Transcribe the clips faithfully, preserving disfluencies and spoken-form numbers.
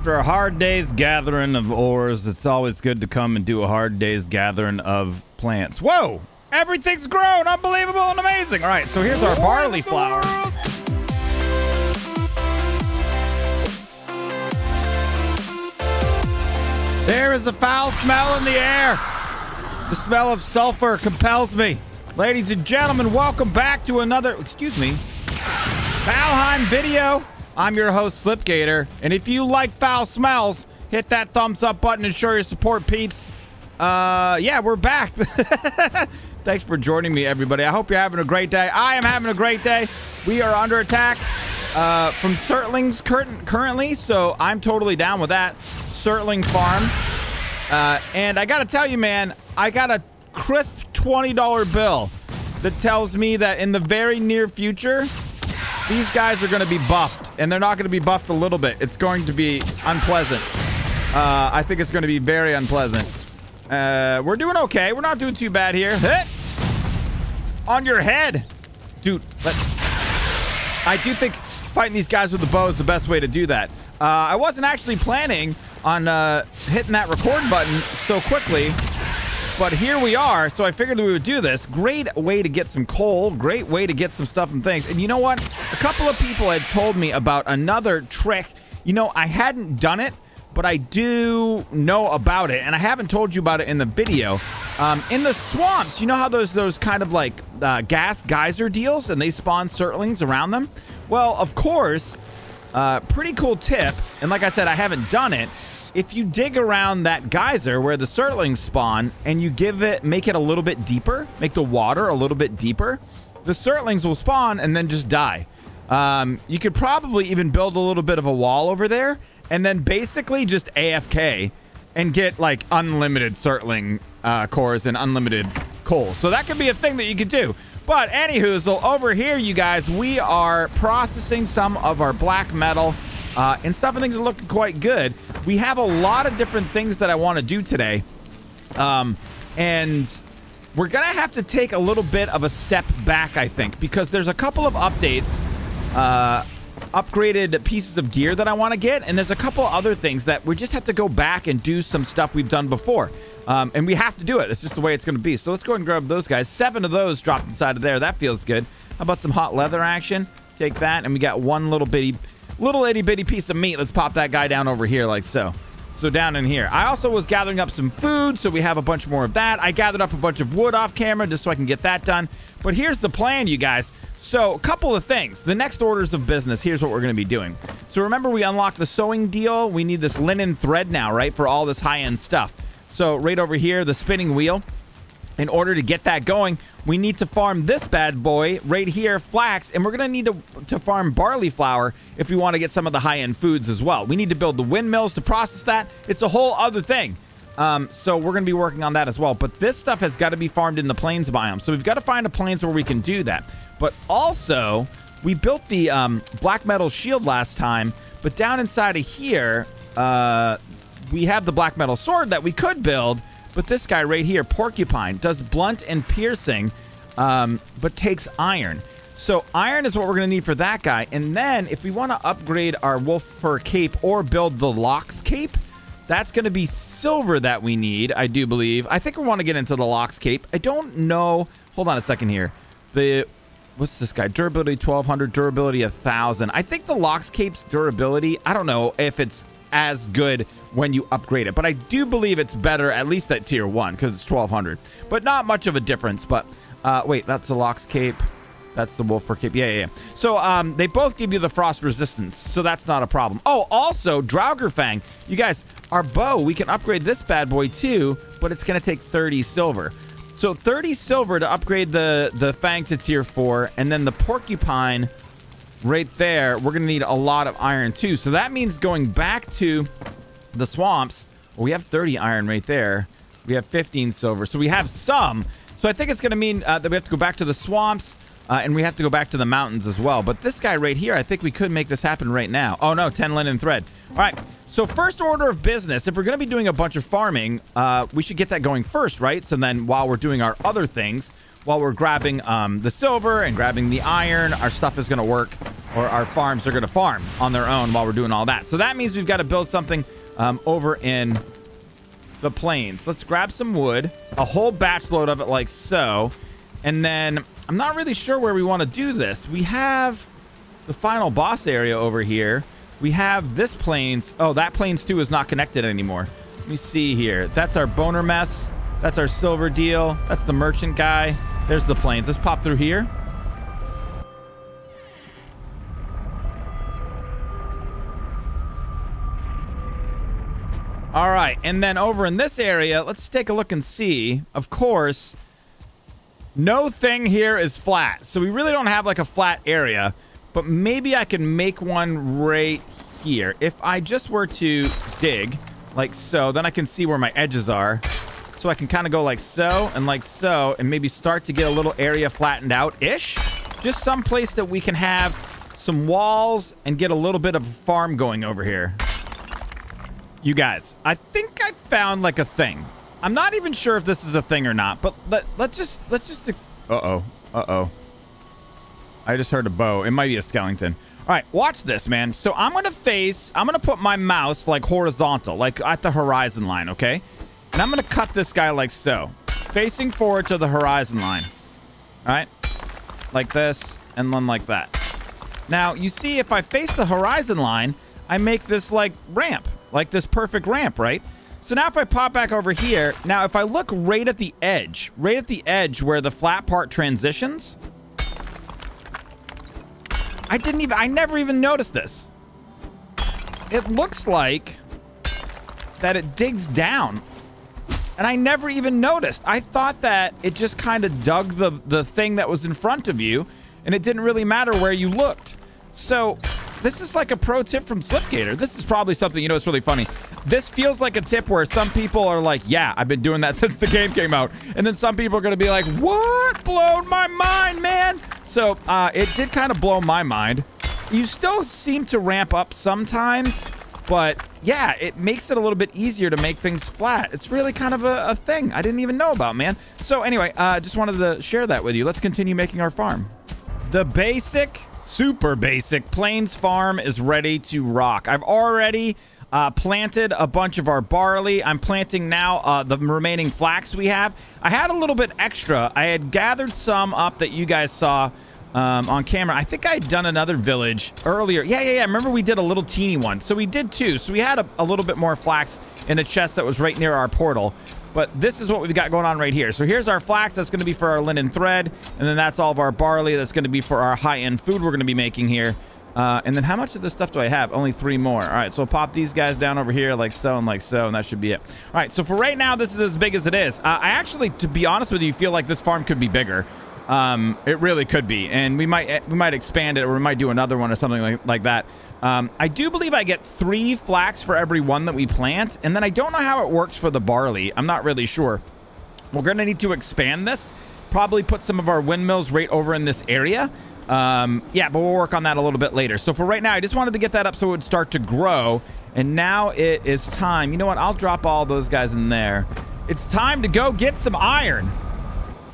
after a hard day's gathering of ores, it's always good to come and do a hard day's gathering of plants. Whoa! Everything's grown! Unbelievable and amazing! All right, so here's our barley flour. There is a foul smell in the air. The smell of sulfur compels me. Ladies and gentlemen, welcome back to another, excuse me, Valheim video. I'm your host, Slipgator, and if you like foul smells, hit that thumbs up button and show your support, peeps. Uh, yeah, we're back. Thanks for joining me, everybody. I hope you're having a great day. I am having a great day. We are under attack uh, from Surtlings cur currently, so I'm totally down with that. Surtling farm. Uh, and I gotta tell you, man, I got a crisp twenty dollar bill that tells me that in the very near future, these guys are gonna be buffed, and they're not gonna be buffed a little bit. It's going to be unpleasant. Uh, I think it's gonna be very unpleasant. Uh, we're doing okay. We're not doing too bad here. Hit! On your head! Dude, let's... I do think fighting these guys with the bow is the best way to do that. Uh, I wasn't actually planning on uh, hitting that record button so quickly, but here we are, so I figured we would do this. Great way to get some coal, great way to get some stuff and things. And you know what? A couple of people had told me about another trick. You know, I hadn't done it, but I do know about it, and I haven't told you about it in the video. Um, in the swamps, you know how those, those kind of like uh, gas geyser deals, and they spawn surtlings around them? Well, of course, uh, pretty cool tip, and like I said, I haven't done it. If you dig around that geyser where the surtlings spawn and you give it, make it a little bit deeper, make the water a little bit deeper, the surtlings will spawn and then just die. Um, you could probably even build a little bit of a wall over there and then basically just A F K and get like unlimited surtling uh, cores and unlimited coal. So that could be a thing that you could do. But anywhoozle, over here, you guys, we are processing some of our black metal. Uh, and stuff and things are looking quite good. We have a lot of different things that I want to do today. Um, and we're going to have to take a little bit of a step back, I think, because there's a couple of updates, uh, upgraded pieces of gear that I want to get. And there's a couple other things that we just have to go back and do some stuff we've done before. Um, and we have to do it. It's just the way it's going to be. So let's go ahead and grab those guys. Seven of those dropped inside of there. That feels good. How about some hot leather action? Take that. And we got one little bitty... Little itty bitty piece of meat. Let's pop that guy down over here like so. So down in here. I also was gathering up some food, so we have a bunch more of that. I gathered up a bunch of wood off camera just so I can get that done. But here's the plan, you guys. So a couple of things. The next orders of business, here's what we're going to be doing. So remember we unlocked the sewing deal. We need this linen thread now, right, for all this high-end stuff. So right over here, the spinning wheel. In order to get that going, we need to farm this bad boy right here, flax, and we're going to need to to farm barley flour if we want to get some of the high-end foods as well. We need to build the windmills to process that. It's a whole other thing. Um, so we're going to be working on that as well. But this stuff has got to be farmed in the plains biome. So we've got to find a plains where we can do that. But also, we built the um, black metal shield last time, but down inside of here, uh, we have the black metal sword that we could build. But this guy right here, Porcupine, does blunt and piercing, um, but takes iron. So iron is what we're going to need for that guy. And then if we want to upgrade our wolf fur cape or build the lox cape, that's going to be silver that we need, I do believe. I think we want to get into the lox cape. I don't know. Hold on a second here. The what's this guy? Durability twelve hundred, durability one thousand. I think the lox cape's durability, I don't know if it's as good when you upgrade it, but I do believe it's better at least at tier one because it's twelve hundred, but not much of a difference. But uh wait, that's the lox cape, that's the wolf fur cape. Yeah, yeah, yeah. So um they both give you the frost resistance, so that's not a problem. Oh, also Draugr Fang, you guys, our bow, we can upgrade this bad boy too, but it's gonna take thirty silver. So thirty silver to upgrade the the fang to tier four, and then the porcupine right there, we're gonna need a lot of iron too. So that means going back to the swamps, well, we have thirty iron right there, we have fifteen silver, so we have some. So I think it's gonna mean uh, that we have to go back to the swamps, uh, and we have to go back to the mountains as well. But this guy right here, I think we could make this happen right now. Oh no, ten linen thread. All right, so first order of business, if we're gonna be doing a bunch of farming, uh we should get that going first, right? So then while we're doing our other things, while we're grabbing um, the silver and grabbing the iron, our stuff is going to work or our farms are going to farm on their own while we're doing all that. So that means we've got to build something um, over in the plains. Let's grab some wood, a whole batch load of it like so. And then I'm not really sure where we want to do this. We have the final boss area over here. We have this plains. Oh, that plains too is not connected anymore. Let me see here. That's our boner mess. That's our silver deal. That's the merchant guy. There's the plains. Let's pop through here. All right. And then over in this area, let's take a look and see. Of course, no thing here is flat. So we really don't have like a flat area. But maybe I can make one right here. If I just were to dig like so, then I can see where my edges are. So I can kind of go like so and like so and maybe start to get a little area flattened out-ish. Just some place that we can have some walls and get a little bit of a farm going over here. You guys, I think I found like a thing. I'm not even sure if this is a thing or not, but let, let's just, let's just, uh-oh, uh-oh. I just heard a bow. It might be a skeleton. All right, watch this, man. So I'm going to face, I'm going to put my mouse like horizontal, like at the horizon line, okay? And I'm going to cut this guy like so, facing forward to the horizon line. All right, like this and then like that. Now, you see, if I face the horizon line, I make this like ramp, like this perfect ramp, right? So now if I pop back over here, now if I look right at the edge, right at the edge where the flat part transitions, I didn't even, I never even noticed this. It looks like that it digs down. And I never even noticed. I thought that it just kind of dug the, the thing that was in front of you, and it didn't really matter where you looked. So this is like a pro tip from Slipgator. This is probably something, you know, it's really funny. This feels like a tip where some people are like, yeah, I've been doing that since the game came out. And then some people are going to be like, what? Blowed my mind, man. So uh, it did kind of blow my mind. You still seem to ramp up sometimes, but yeah, it makes it a little bit easier to make things flat. It's really kind of a, a thing I didn't even know about, man. So anyway, I uh, just wanted to share that with you. Let's continue making our farm. The basic, super basic plains farm is ready to rock. I've already... Uh, planted a bunch of our barley. I'm planting now uh, the remaining flax we have. I had a little bit extra. I had gathered some up that you guys saw um, on camera. I think I had done another village earlier. Yeah, yeah, yeah. Remember we did a little teeny one. So we did two. So we had a, a little bit more flax in a chest that was right near our portal. But this is what we've got going on right here. So here's our flax. That's going to be for our linen thread. And then that's all of our barley. That's going to be for our high-end food we're going to be making here. Uh, and then how much of this stuff do I have? Only three more. All right, so we'll pop these guys down over here like so and like so, and that should be it. All right, so for right now, this is as big as it is. Uh, I actually, to be honest with you, feel like this farm could be bigger. Um, it really could be, and we might we might expand it, or we might do another one or something like, like that. Um, I do believe I get three flax for every one that we plant, and then I don't know how it works for the barley. I'm not really sure. We're going to need to expand this, probably put some of our windmills right over in this area. Um, yeah, but we'll work on that a little bit later. So for right now, I just wanted to get that up so it would start to grow. And now it is time. You know what? I'll drop all those guys in there. It's time to go get some iron.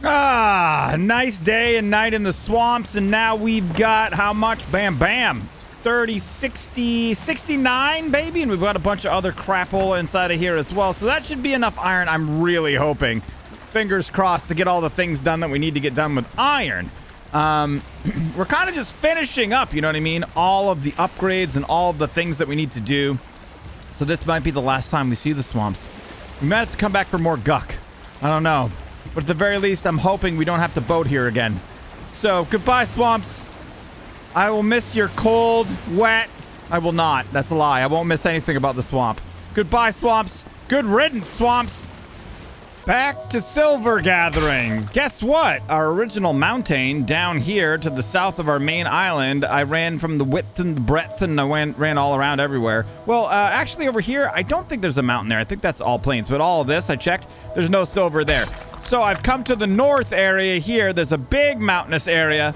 Ah, nice day and night in the swamps. And now we've got how much? Bam, bam. thirty, sixty, sixty-nine, baby. And we've got a bunch of other crapple inside of here as well. So that should be enough iron, I'm really hoping. Fingers crossed to get all the things done that we need to get done with iron. Um, we're kind of just finishing up, you know what I mean? All of the upgrades and all of the things that we need to do. So this might be the last time we see the swamps. We might have to come back for more guck. I don't know. But at the very least, I'm hoping we don't have to boat here again. So goodbye, swamps. I will miss your cold, wet... I will not. That's a lie. I won't miss anything about the swamp. Goodbye, swamps. Good riddance, swamps. Back to silver gathering. Guess what? Our original mountain down here to the south of our main island, I ran from the width and the breadth and I went, ran all around everywhere. Well, uh, actually over here, I don't think there's a mountain there. I think that's all plains, but all of this I checked, there's no silver there. So I've come to the north area here. There's a big mountainous area.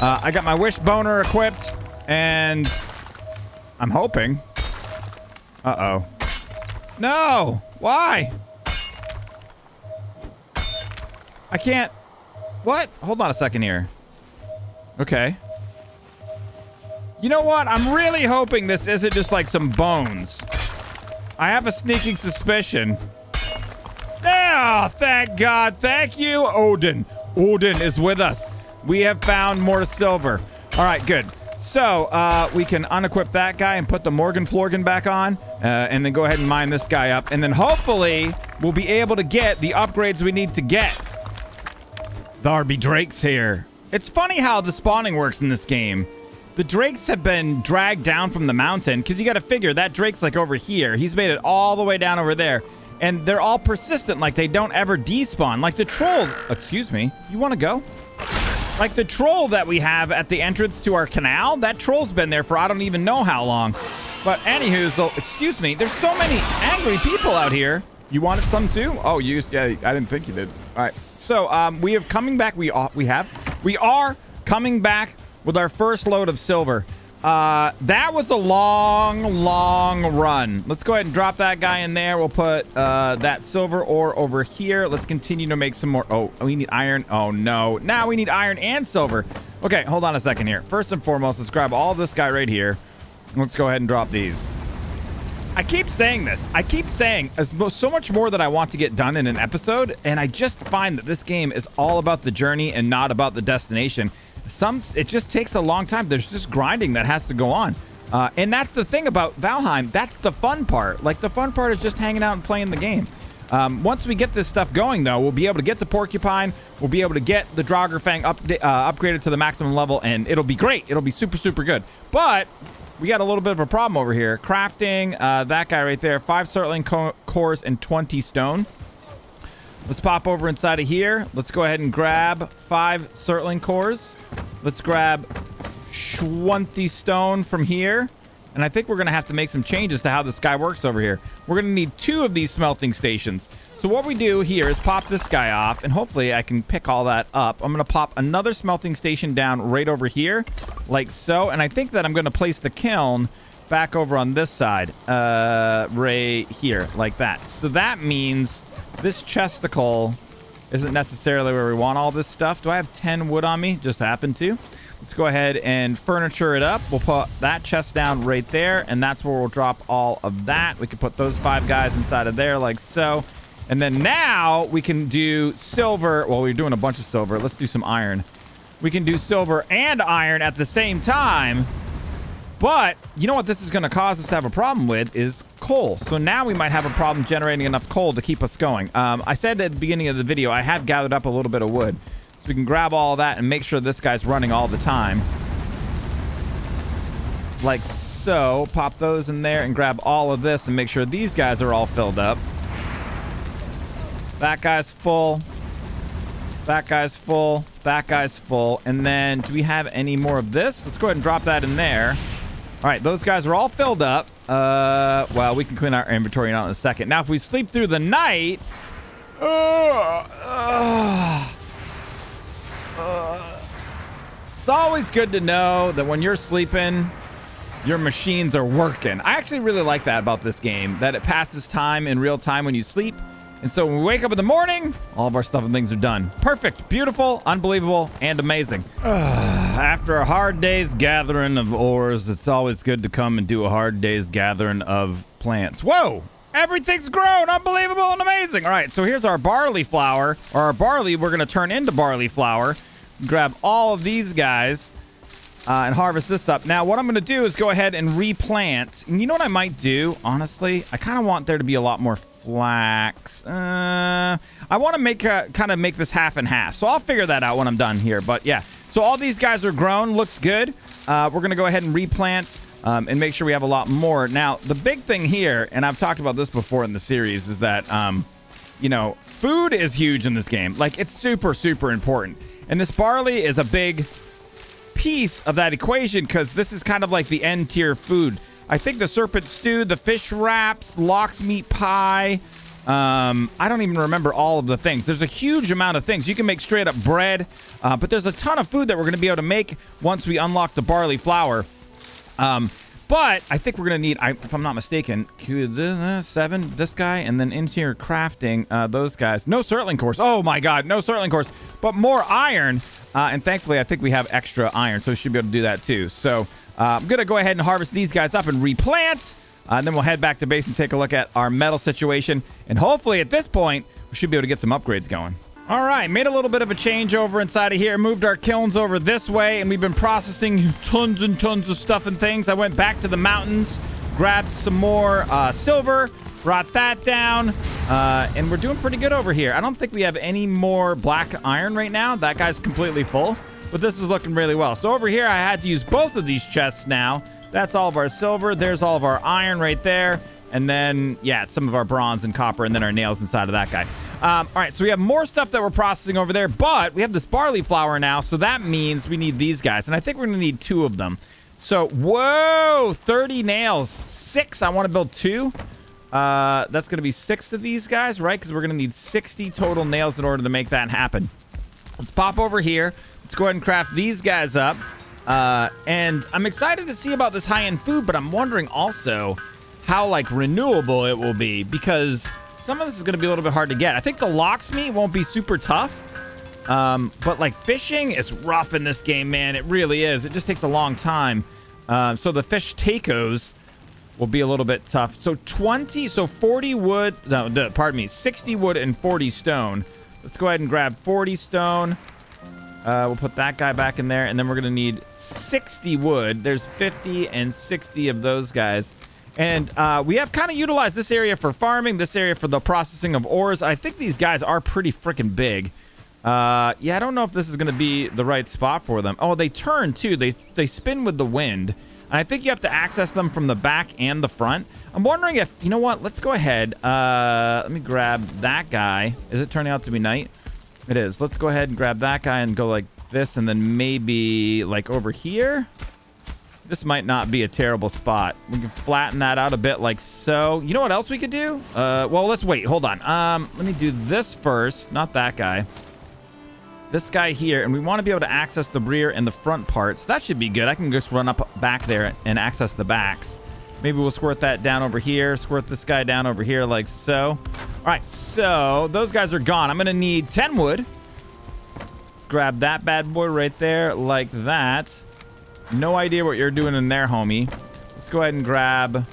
Uh, I got my wish boner equipped and I'm hoping. Uh-oh. No, why? I can't. What? Hold on a second here. Okay. You know what? I'm really hoping this isn't just like some bones. I have a sneaking suspicion. Oh, thank God. Thank you, Odin. Odin is with us. We have found more silver. All right, good. So uh, we can unequip that guy and put the Morgan Florgan back on, uh, and then go ahead and mine this guy up. And then hopefully we'll be able to get the upgrades we need to get. There be drakes here. It's funny how the spawning works in this game. The drakes have been dragged down from the mountain, because you got to figure that drake's like over here. He's made it all the way down over there. And they're all persistent, like they don't ever despawn. Like the troll, excuse me, you want to go? Like the troll that we have at the entrance to our canal, that troll's been there for I don't even know how long. But anywho's, so, excuse me, there's so many angry people out here. You wanted some too? Oh, you used, yeah, I didn't think you did. All right, so um, we have coming back, we, uh, we have, we are coming back with our first load of silver. Uh, that was a long, long run. Let's go ahead and drop that guy in there. We'll put uh, that silver ore over here. Let's continue to make some more. Oh, we need iron. Oh, no. Now we need iron and silver. Okay, hold on a second here. First and foremost, let's grab all this guy right here. Let's go ahead and drop these. I keep saying this. I keep saying so much more that I want to get done in an episode, and I just find that this game is all about the journey and not about the destination. Some, it just takes a long time. There's just grinding that has to go on. Uh, and that's the thing about Valheim. That's the fun part. Like, the fun part is just hanging out and playing the game. Um, once we get this stuff going, though, we'll be able to get the Porcupine. We'll be able to get the Draugr Fang up, uh, upgraded to the maximum level, and it'll be great. It'll be super, super good. But we got a little bit of a problem over here. Crafting, uh, that guy right there. Five Surtling co cores and twenty stone. Let's pop over inside of here. Let's go ahead and grab five Surtling cores. Let's grab twenty stone from here. And I think we're going to have to make some changes to how this guy works over here. We're going to need two of these smelting stations. So what we do here is pop this guy off, and hopefully I can pick all that up. I'm going to pop another smelting station down right over here, like so. And I think that I'm going to place the kiln back over on this side, uh, right here, like that. So that means this chesticle isn't necessarily where we want all this stuff. Do I have ten wood on me? Just happened to. Let's go ahead and furniture it up. We'll put that chest down right there, and that's where we'll drop all of that. We can put those five guys inside of there like so. And then now we can do silver. Well, we're doing a bunch of silver. Let's do some iron. We can do silver and iron at the same time. But you know what this is going to cause us to have a problem with is coal. So now we might have a problem generating enough coal to keep us going. Um, I said at the beginning of the video, I have gathered up a little bit of wood. So we can grab all that and make sure this guy's running all the time. Like so. Pop those in there and grab all of this and make sure these guys are all filled up. That guy's full. That guy's full. That guy's full. And then do we have any more of this? Let's go ahead and drop that in there. All right, those guys are all filled up. Uh, well, we can clean our inventory out in a second. Now, if we sleep through the night, uh, uh, uh, it's always good to know that when you're sleeping, your machines are working. I actually really like that about this game, that it passes time in real time when you sleep. And so when we wake up in the morning, all of our stuff and things are done. Perfect, beautiful, unbelievable, and amazing. Ugh, after a hard day's gathering of ores, it's always good to come and do a hard day's gathering of plants. Whoa, everything's grown, unbelievable and amazing. All right, so here's our barley flour, or our barley we're gonna turn into barley flour. Grab all of these guys uh, and harvest this up. Now, what I'm gonna do is go ahead and replant. And you know what I might do, honestly? I kinda want there to be a lot more flax. Uh, I want to make a, kind of make this half and half. So I'll figure that out when I'm done here. But yeah, so all these guys are grown. Looks good. Uh, we're going to go ahead and replant um, and make sure we have a lot more. Now, the big thing here, and I've talked about this before in the series, is that, um, you know, food is huge in this game. Like, it's super, super important. And this barley is a big piece of that equation because this is kind of like the end tier food. I think the serpent stew, the fish wraps, lox meat pie. Um, I don't even remember all of the things. There's a huge amount of things. You can make straight up bread, uh, but there's a ton of food that we're going to be able to make once we unlock the barley flour. Um, but I think we're going to need, I, if I'm not mistaken, seven, this guy, and then interior crafting, uh, those guys. No Surtling course. Oh my God, no Surtling course, but more iron. Uh, and thankfully, I think we have extra iron, so we should be able to do that too. So Uh, I'm going to go ahead and harvest these guys up and replant. Uh, and then we'll head back to base and take a look at our metal situation. And hopefully at this point, we should be able to get some upgrades going. All right, made a little bit of a change over inside of here. Moved our kilns over this way, and we've been processing tons and tons of stuff and things. I went back to the mountains, grabbed some more uh, silver, brought that down, uh, and we're doing pretty good over here. I don't think we have any more black iron right now. That guy's completely full, but this is looking really well. So over here, I had to use both of these chests now. That's all of our silver. There's all of our iron right there. And then, yeah, some of our bronze and copper, and then our nails inside of that guy. Um, all right, so we have more stuff that we're processing over there, but we have this barley flour now, so that means we need these guys, and I think we're going to need two of them. So, whoa, thirty nails. Six. I want to build two. Uh, that's going to be six of these guys, right? Because we're going to need sixty total nails in order to make that happen. Let's pop over here. Let's go ahead and craft these guys up. Uh, and I'm excited to see about this high-end food, but I'm wondering also how, like, renewable it will be, because some of this is going to be a little bit hard to get. I think the lox meat won't be super tough, um, but, like, fishing is rough in this game, man. It really is. It just takes a long time. Uh, so the fish tacos will be a little bit tough. So twenty, so forty wood, no, no, pardon me, sixty wood and forty stone. Let's go ahead and grab forty stone. Uh, we'll put that guy back in there, and then we're going to need sixty wood. There's fifty and sixty of those guys. And uh, we have kind of utilized this area for farming, this area for the processing of ores. I think these guys are pretty freaking big. Uh, yeah, I don't know if this is going to be the right spot for them. Oh, they turn, too. They, they spin with the wind. And I think you have to access them from the back and the front. I'm wondering if... You know what? Let's go ahead. Uh, let me grab that guy. Is it turning out to be night? It is. Let's go ahead and grab that guy and go like this, and then maybe like over here. This might not be a terrible spot. We can flatten that out a bit like so. You know what else we could do? Uh, well, let's wait. Hold on. Um, let me do this first. Not that guy. This guy here. And we want to be able to access the rear and the front parts. That should be good. I can just run up back there and access the backs. Maybe we'll squirt that down over here. Squirt this guy down over here like so. All right. So those guys are gone. I'm going to need ten wood. Let's grab that bad boy right there like that. No idea what you're doing in there, homie. Let's go ahead and grab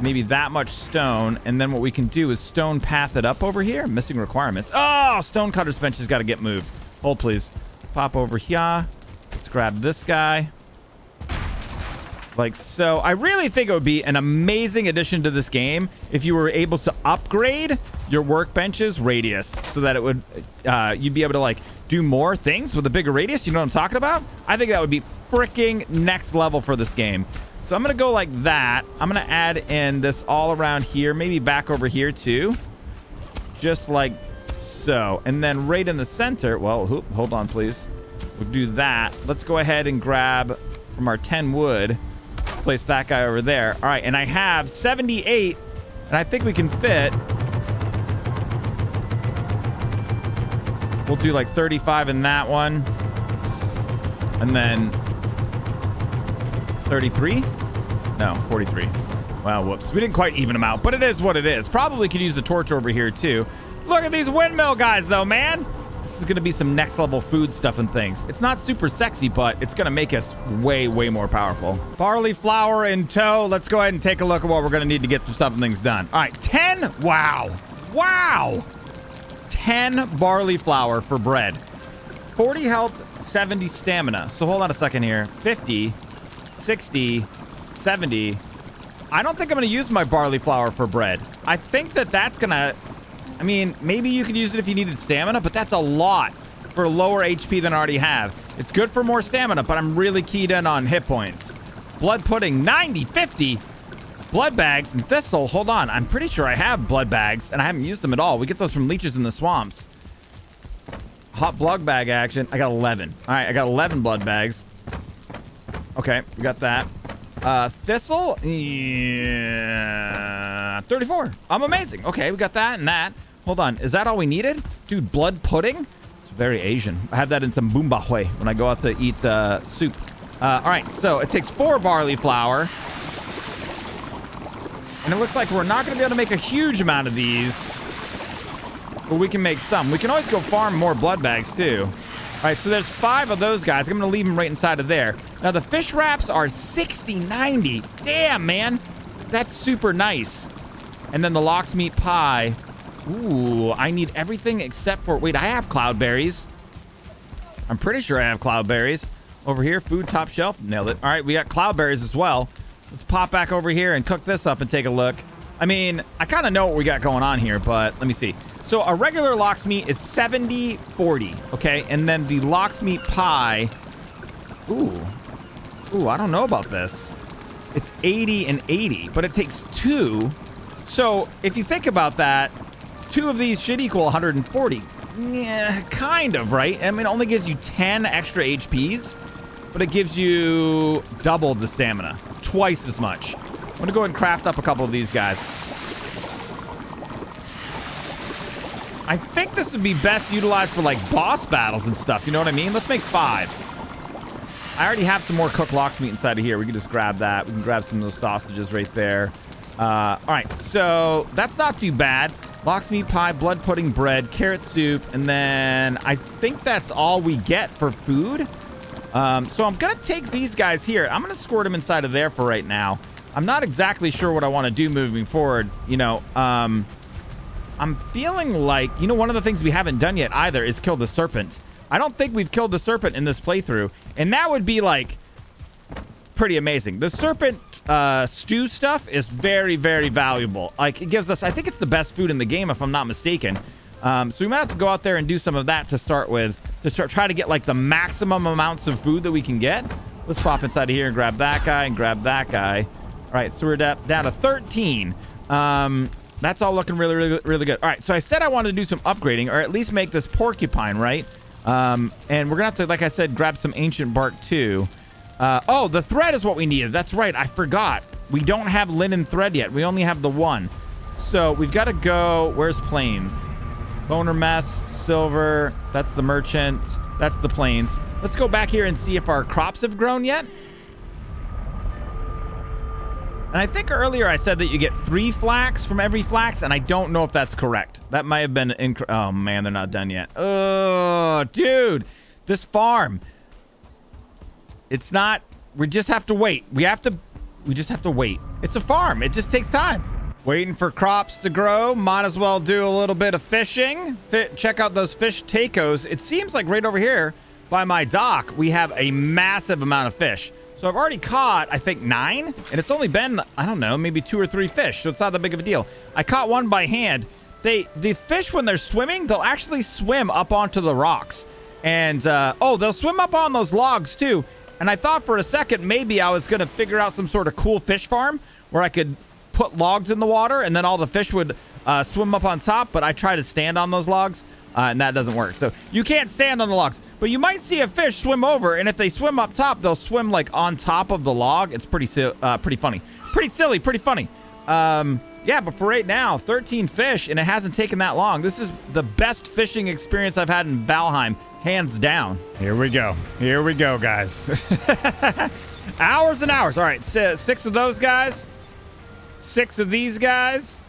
maybe that much stone. And then what we can do is stone path it up over here. Missing requirements. Oh, stone cutter's bench has got to get moved. Hold, please. Pop over here. Let's grab this guy. Like so. I really think it would be an amazing addition to this game if you were able to upgrade your workbench's radius so that it would uh, you'd be able to like do more things with a bigger radius. You know what I'm talking about? I think that would be freaking next level for this game. So I'm gonna go like that. I'm gonna add in this all around here, maybe back over here too, just like so. And then right in the center, well, whoop, hold on please. We'll do that. Let's go ahead and grab from our ten wood. Place that guy over there. All right, and I have seventy-eight, and I think we can fit. We'll do like thirty-five in that one, and then thirty-three? No, forty-three. Wow, whoops. We didn't quite even them out, but it is what it is. Probably could use the torch over here too. Look at these windmill guys though, man. This is going to be some next level food stuff and things. It's not super sexy, but it's going to make us way, way more powerful. Barley flour in tow. Let's go ahead and take a look at what we're going to need to get some stuff and things done. All right, ten. Wow. Wow. ten barley flour for bread. forty health, seventy stamina. So hold on a second here. fifty, sixty, seventy. I don't think I'm going to use my barley flour for bread. I think that that's going to... I mean, maybe you could use it if you needed stamina, but that's a lot for lower H P than I already have. It's good for more stamina, but I'm really keyed in on hit points. Blood pudding, ninety, fifty. Blood bags and thistle. Hold on. I'm pretty sure I have blood bags, and I haven't used them at all. We get those from leeches in the swamps. Hot blood bag action. I got eleven. All right, I got eleven blood bags. Okay, we got that. Uh, thistle? Yeah, thirty-four. I'm amazing. Okay, we got that and that. Hold on. Is that all we needed? Dude, blood pudding? It's very Asian. I have that in some boombahui when I go out to eat uh, soup. Uh, all right, so it takes four barley flour. And it looks like we're not going to be able to make a huge amount of these. But we can make some. We can always go farm more blood bags, too. All right, so there's five of those guys. I'm going to leave them right inside of there. Now, the fish wraps are sixty ninety. Damn, man. That's super nice. And then the lox meat pie. Ooh, I need everything except for... Wait, I have cloudberries. I'm pretty sure I have cloudberries. Over here, food, top shelf. Nailed it. All right, we got cloudberries as well. Let's pop back over here and cook this up and take a look. I mean, I kind of know what we got going on here, but let me see. So a regular lox meat is seventy forty, okay? And then the lox meat pie... Ooh. Ooh, I don't know about this. It's eighty and eighty, but it takes two. So if you think about that, two of these should equal one hundred forty. Yeah, kind of, right? I mean, it only gives you ten extra H Ps, but it gives you double the stamina, twice as much. I'm going to go ahead and craft up a couple of these guys. I think this would be best utilized for, like, boss battles and stuff. You know what I mean? Let's make five. I already have some more cooked lox meat inside of here. We can just grab that. We can grab some of those sausages right there. Uh, all right, so that's not too bad. Lox meat pie, blood pudding, bread, carrot soup, and then I think that's all we get for food. Um, so I'm going to take these guys here. I'm going to squirt them inside of there for right now. I'm not exactly sure what I want to do moving forward. You know, um, I'm feeling like, you know, one of the things we haven't done yet either is kill the serpent. I don't think we've killed the serpent in this playthrough, and that would be, like, pretty amazing. The serpent uh, stew stuff is very, very valuable. Like, it gives us, I think it's the best food in the game, if I'm not mistaken. Um, so we might have to go out there and do some of that to start with, to start, try to get, like, the maximum amounts of food that we can get. Let's pop inside of here and grab that guy and grab that guy. All right, so we're down to thirteen. Um... That's all looking really, really, really good. All right, so I said I wanted to do some upgrading, or at least make this porcupine, right? Um, and we're going to have to, like I said, grab some ancient bark, too. Uh, oh, the thread is what we needed. That's right. I forgot. We don't have linen thread yet. We only have the one. So we've got to go... Where's Plains? Boner mess, silver. That's the merchant. That's the Plains. Let's go back here and see if our crops have grown yet. And I think earlier I said that you get three flax from every flax, and I don't know if that's correct. That might have been incorrect. Oh, man, they're not done yet. Oh, dude, this farm. It's not, we just have to wait. We have to, we just have to wait. It's a farm. It just takes time. Waiting for crops to grow. Might as well do a little bit of fishing. Fit, check out those fish tacos. It seems like right over here by my dock, we have a massive amount of fish. So I've already caught, I think, nine, and it's only been, I don't know, maybe two or three fish, so it's not that big of a deal. I caught one by hand. They, the fish, when they're swimming, they'll actually swim up onto the rocks. And, uh, oh, they'll swim up on those logs, too. And I thought for a second maybe I was going to figure out some sort of cool fish farm where I could put logs in the water, and then all the fish would uh, swim up on top, but I tried to stand on those logs. Uh, and that doesn't work. So you can't stand on the logs. But you might see a fish swim over, and if they swim up top, they'll swim, like, on top of the log. It's pretty si- uh, pretty funny. Pretty silly, pretty funny. Um, yeah, but for right now, thirteen fish, and it hasn't taken that long. This is the best fishing experience I've had in Valheim, hands down. Here we go. Here we go, guys. Hours and hours. All right, six of those guys. Six of these guys.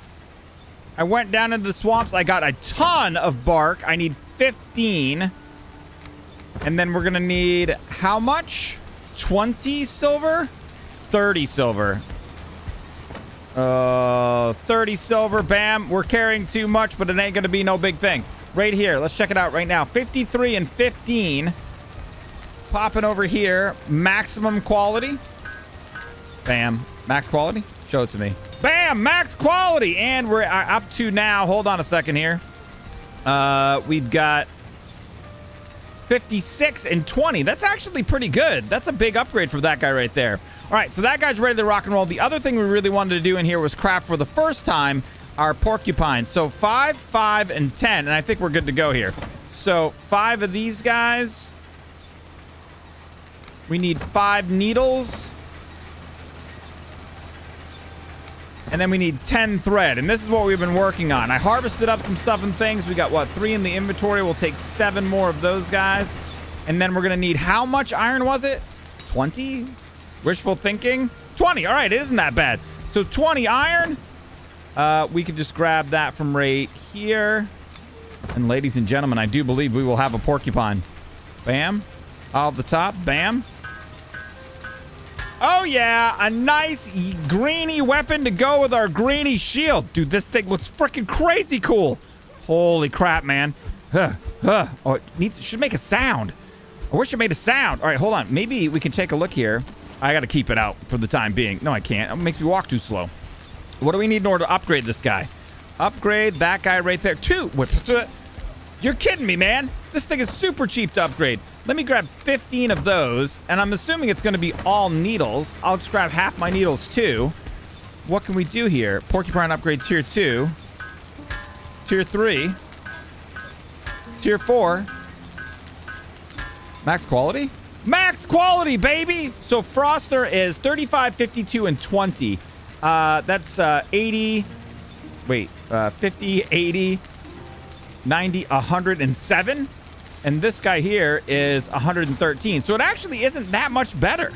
I went down into the swamps. I got a ton of bark. I need fifteen. And then we're going to need how much? twenty silver? thirty silver. Uh, thirty silver. Bam. We're carrying too much, but it ain't going to be no big thing. Right here. Let's check it out right now. fifty-three and fifteen. Popping over here. Maximum quality. Bam. Max quality. Show it to me. Bam! Max quality! And we're up to now. Hold on a second here. Uh, we've got fifty-six and twenty. That's actually pretty good. That's a big upgrade for that guy right there. All right, so that guy's ready to rock and roll. The other thing we really wanted to do in here was craft for the first time our porcupine. So five, five, and ten. And I think we're good to go here. So five of these guys. We need five needles. And then we need ten thread. And this is what we've been working on. I harvested up some stuff and things. We got, what, three in the inventory. We'll take seven more of those guys. And then we're going to need how much iron was it? twenty? Wishful thinking? twenty. All right. It isn't that bad. So twenty iron. Uh, we could just grab that from right here. And ladies and gentlemen, I do believe we will have a porcupine. Bam. All at the top. Bam. Oh, yeah. A nice greeny weapon to go with our greeny shield. Dude, this thing looks freaking crazy cool. Holy crap, man. Huh, huh. Oh, it needs, should make a sound. I wish it made a sound. All right, hold on. Maybe we can take a look here. I got to keep it out for the time being. No, I can't. It makes me walk too slow. What do we need in order to upgrade this guy? Upgrade that guy right there. Two. You're kidding me, man. This thing is super cheap to upgrade. Let me grab fifteen of those, and I'm assuming it's going to be all needles. I'll just grab half my needles, too. What can we do here? Porcupine upgrade tier two. Tier three. Tier four. Max quality? Max quality, baby! So Frostner is thirty-five, fifty-two, and twenty. Uh, that's uh, eighty... Wait, uh, fifty, eighty, ninety, one oh seven. And this guy here is one hundred thirteen. So it actually isn't that much better.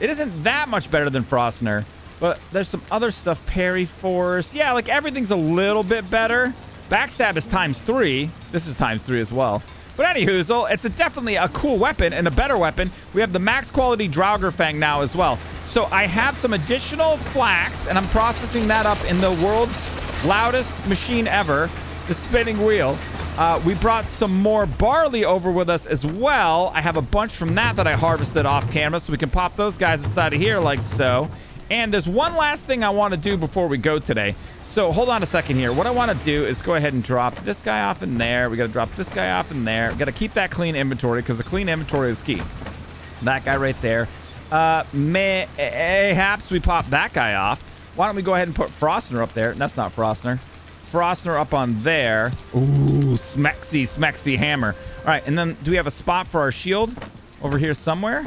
It isn't that much better than Frostner. But there's some other stuff. Parry force. Yeah, like everything's a little bit better. Backstab is times three. This is times three as well. But anywhoozle, it's a definitely a cool weapon and a better weapon. We have the max quality Draugr Fang now as well. So I have some additional flax, and I'm processing that up in the world's loudest machine ever, the spinning wheel. Uh, we brought some more barley over with us as well. I have a bunch from that that I harvested off camera, so we can pop those guys inside of here like so. And there's one last thing I want to do before we go today. So hold on a second here. What I want to do is go ahead and drop this guy off in there. We got to drop this guy off in there. We got to keep that clean inventory because the clean inventory is key. That guy right there. Uh, mayhaps we pop that guy off. Why don't we go ahead and put Frostner up there? That's not Frostner. Frostner up on there. Ooh, smexy, smexy hammer. All right, and then do we have a spot for our shield over here somewhere?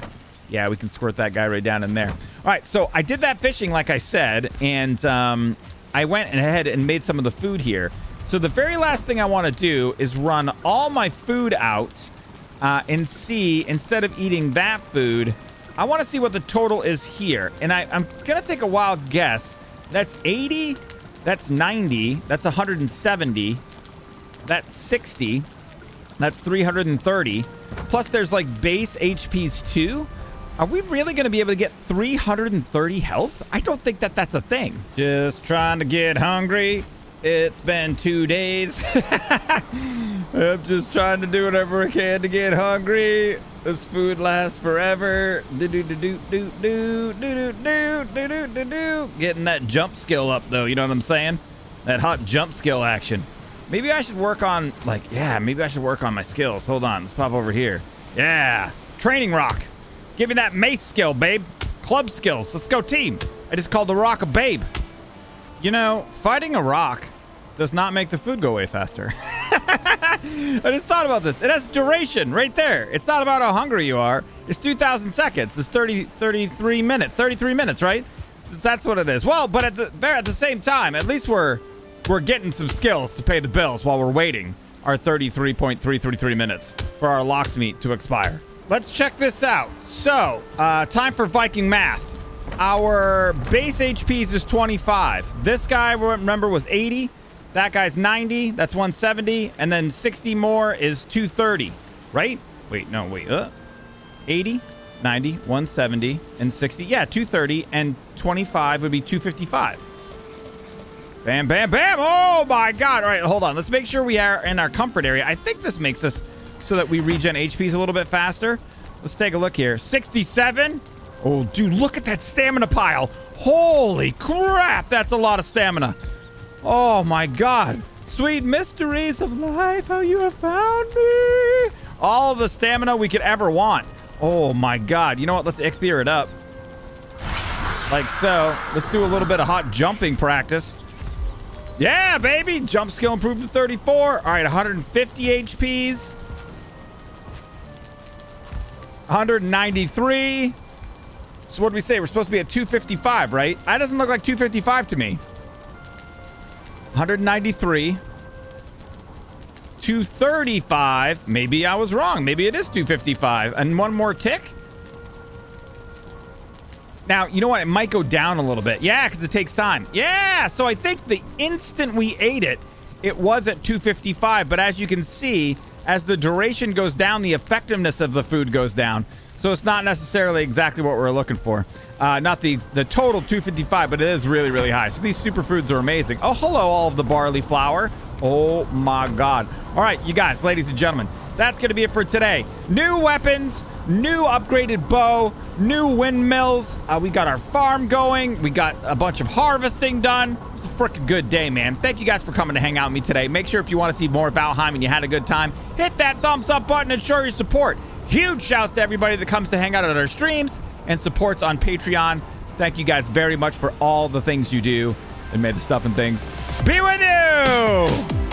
Yeah, we can squirt that guy right down in there. All right, so I did that fishing, like I said, and um, I went ahead and made some of the food here. So the very last thing I want to do is run all my food out uh, and see, instead of eating that food, I want to see what the total is here. And I, I'm going to take a wild guess. That's eighty, that's ninety, that's one hundred seventy, that's sixty, that's three hundred thirty, plus there's like base H Ps too. Are we really going to be able to get three hundred thirty health? I don't think that that's a thing. Just trying to get hungry. It's been two days. I'm just trying to do whatever I can to get hungry. This food lasts forever. Do do do do do do do do do do do. Getting that jump skill up though, you know what I'm saying? That hot jump skill action. Maybe I should work on like yeah, maybe I should work on my skills. Hold on, let's pop over here. Yeah, training rock. Give me that mace skill, babe. Club skills. Let's go, team. I just called the rock a babe. You know, fighting a rock does not make the food go away faster. I just thought about this. It has duration right there. It's not about how hungry you are. It's two thousand seconds. It's thirty, thirty-three minutes. thirty-three minutes, right? That's what it is. Well, but at the, at the same time, at least we're, we're getting some skills to pay the bills while we're waiting our thirty-three point three three three minutes for our lox meat to expire. Let's check this out. So, uh, time for Viking math. Our base H Ps is twenty-five. This guy, remember, was eighty. That guy's ninety. That's one seventy. And then sixty more is two thirty, right? Wait, no, wait. Uh, eighty, ninety, one seventy, and sixty. Yeah, two thirty. And twenty-five would be two fifty-five. Bam, bam, bam. Oh, my God. All right, hold on. Let's make sure we are in our comfort area. I think this makes us... so that we regen H Ps a little bit faster. Let's take a look here. sixty-seven. Oh, dude, look at that stamina pile. Holy crap, that's a lot of stamina. Oh, my God. Sweet mysteries of life, how you have found me. All the stamina we could ever want. Oh, my God. You know what? Let's X P it up. Like so. Let's do a little bit of hot jumping practice. Yeah, baby. Jump skill improved to thirty-four. All right, one hundred fifty H Ps. one hundred ninety-three. So what did we say? We're supposed to be at two fifty-five, right? That doesn't look like two fifty-five to me. one hundred ninety-three. two thirty-five. Maybe I was wrong. Maybe it is two fifty-five. And one more tick. Now, you know what? It might go down a little bit. Yeah, because it takes time. Yeah! So I think the instant we ate it, it was at two fifty-five. But as you can see... as the duration goes down, the effectiveness of the food goes down. So it's not necessarily exactly what we're looking for. Uh, not the the total two fifty-five, but it is really, really high. So these superfoods are amazing. Oh, hello, all of the barley flour. Oh, my God. All right, you guys, ladies and gentlemen, that's going to be it for today. New weapons, new upgraded bow, new windmills. Uh, we got our farm going. We got a bunch of harvesting done. It's a freaking good day, man. Thank you guys for coming to hang out with me today. Make sure if you want to see more Valheim and you had a good time, hit that thumbs up button and show your support. Huge shouts to everybody that comes to hang out at our streams and supports on Patreon. Thank you guys very much for all the things you do, and may the stuff and things be with you.